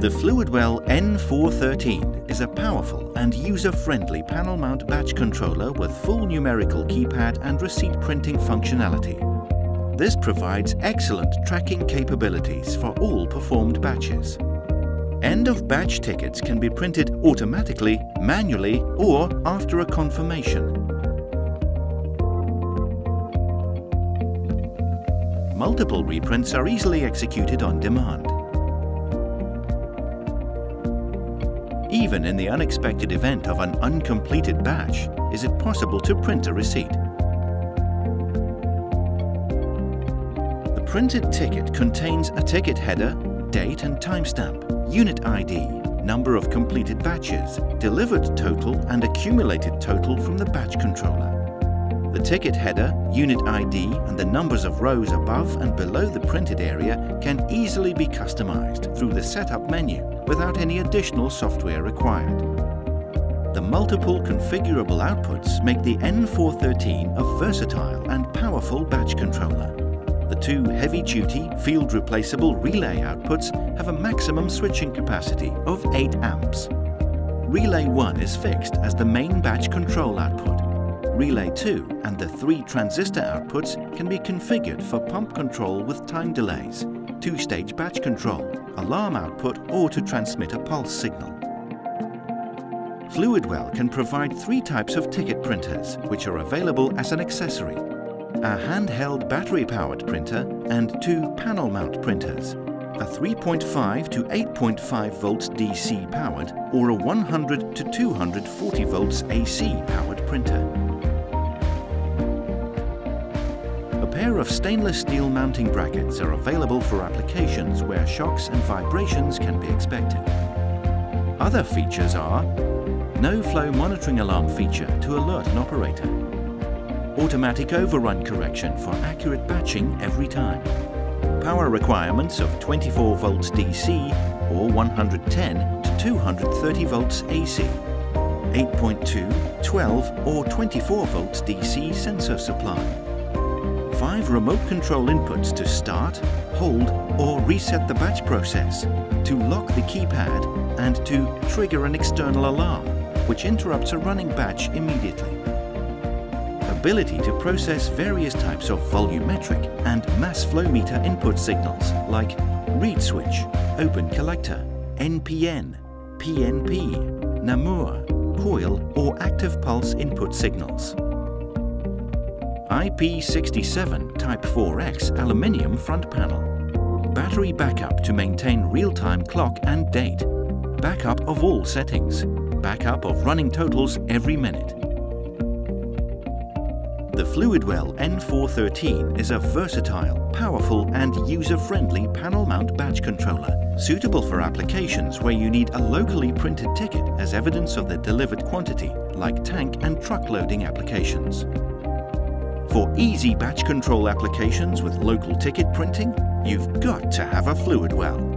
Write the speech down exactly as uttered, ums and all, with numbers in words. The Fluidwell N four thirteen is a powerful and user-friendly panel mount batch controller with full numerical keypad and receipt printing functionality. This provides excellent tracking capabilities for all performed batches. End-of-batch tickets can be printed automatically, manually, or after a confirmation. Multiple reprints are easily executed on demand. Even in the unexpected event of an uncompleted batch, is it possible to print a receipt? The printed ticket contains a ticket header, date and timestamp, unit I D, number of completed batches, delivered total and accumulated total from the batch controller. The ticket header, unit I D and the numbers of rows above and below the printed area can easily be customized through the setup menu without any additional software required. The multiple configurable outputs make the N four thirteen a versatile and powerful batch controller. The two heavy-duty, field-replaceable relay outputs have a maximum switching capacity of eight amps. Relay one is fixed as the main batch control output. Relay two and the three transistor outputs can be configured for pump control with time delays, two-stage batch control, alarm output or to transmit a pulse signal. Fluidwell can provide three types of ticket printers which are available as an accessory: a handheld battery-powered printer and two panel mount printers, a three point five to eight point five volts D C powered or a one hundred to two hundred forty volts A C powered printer. A pair of stainless steel mounting brackets are available for applications where shocks and vibrations can be expected. Other features are no flow monitoring alarm feature to alert an operator, automatic overrun correction for accurate batching every time, power requirements of twenty-four volts D C or one hundred ten to two hundred thirty volts A C, eight point two, twelve or twenty-four volts D C sensor supply, five remote control inputs to start, hold or reset the batch process, to lock the keypad and to trigger an external alarm which interrupts a running batch immediately. Ability to process various types of volumetric and mass flow meter input signals like read switch, open collector, N P N, P N P, Namur, coil or active pulse input signals. I P six seven Type four X aluminium front panel. Battery backup to maintain real-time clock and date. Backup of all settings. Backup of running totals every minute. The Fluidwell N four thirteen is a versatile, powerful and user-friendly panel mount batch controller, suitable for applications where you need a locally printed ticket as evidence of the delivered quantity, like tank and truck loading applications. For easy batch control applications with local ticket printing, you've got to have a Fluidwell.